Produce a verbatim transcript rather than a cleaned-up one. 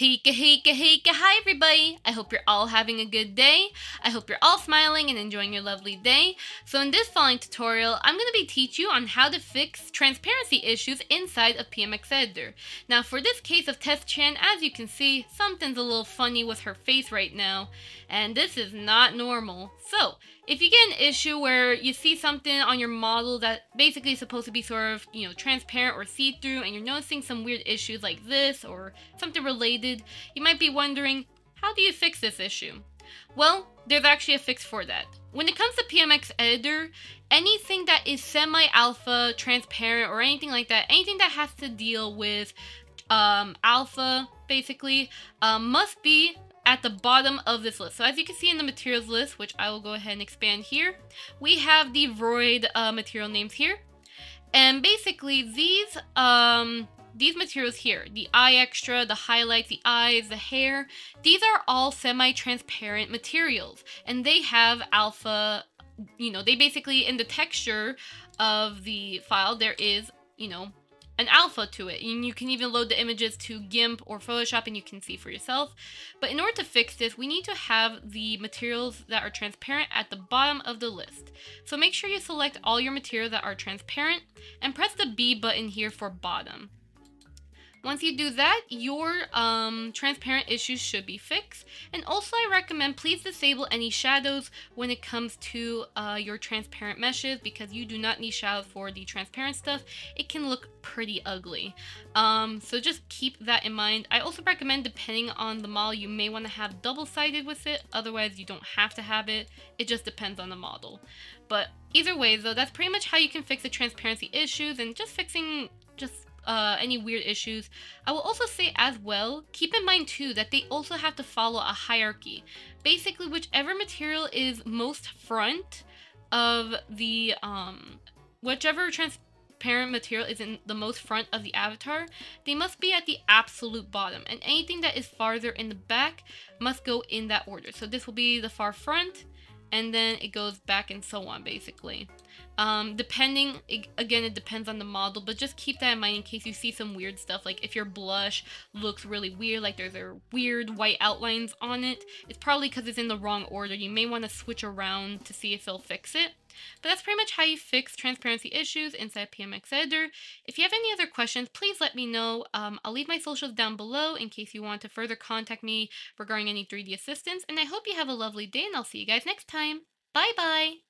Hika hika hika, hi everybody! I hope you're all having a good day. I hope you're all smiling and enjoying your lovely day. So in this following tutorial, I'm going to be teaching you on how to fix transparency issues inside of P M X Editor. Now for this case of Test-chan, as you can see, something's a little funny with her face right now, and this is not normal. So if you get an issue where you see something on your model that basically is supposed to be sort of, you know, transparent or see-through, and you're noticing some weird issues like this or something related, you might be wondering, how do you fix this issue? Well, there's actually a fix for that. When it comes to P M X Editor, anything that is semi-alpha, transparent, or anything like that, anything that has to deal with um, alpha, basically, um, must be at the bottom of this list. So as you can see in the materials list, which I will go ahead and expand here, we have the Vroid uh, material names here. And basically, these... Um, These materials here, the eye extra, the highlights, the eyes, the hair, these are all semi-transparent materials, and they have alpha, you know, they basically, in the texture of the file, there is, you know, an alpha to it, and you can even load the images to GIMP or Photoshop and you can see for yourself. But in order to fix this, we need to have the materials that are transparent at the bottom of the list. So make sure you select all your materials that are transparent and press the B button here for bottom. Once you do that, your um, transparent issues should be fixed. And also I recommend, please disable any shadows when it comes to uh, your transparent meshes, because you do not need shadows for the transparent stuff. It can look pretty ugly. Um, so just keep that in mind. I also recommend, depending on the model, you may want to have double-sided with it. Otherwise, you don't have to have it. It just depends on the model. But either way, though, that's pretty much how you can fix the transparency issues and just fixing just... Uh, any weird issues. I will also say as well, keep in mind too that they also have to follow a hierarchy. Basically, whichever material is most front of the um, whichever transparent material is in the most front of the avatar, they must be at the absolute bottom, and anything that is farther in the back must go in that order. So this will be the far front, and then it goes back and so on, basically. Um, depending, it, again, it depends on the model, but just keep that in mind in case you see some weird stuff. Like if your blush looks really weird, like there's a weird white outlines on it, it's probably because it's in the wrong order. You may want to switch around to see if it'll fix it. But that's pretty much how you fix transparency issues inside P M X Editor. If you have any other questions, please let me know. Um, I'll leave my socials down below in case you want to further contact me regarding any three D assistance. And I hope you have a lovely day, and I'll see you guys next time. Bye-bye!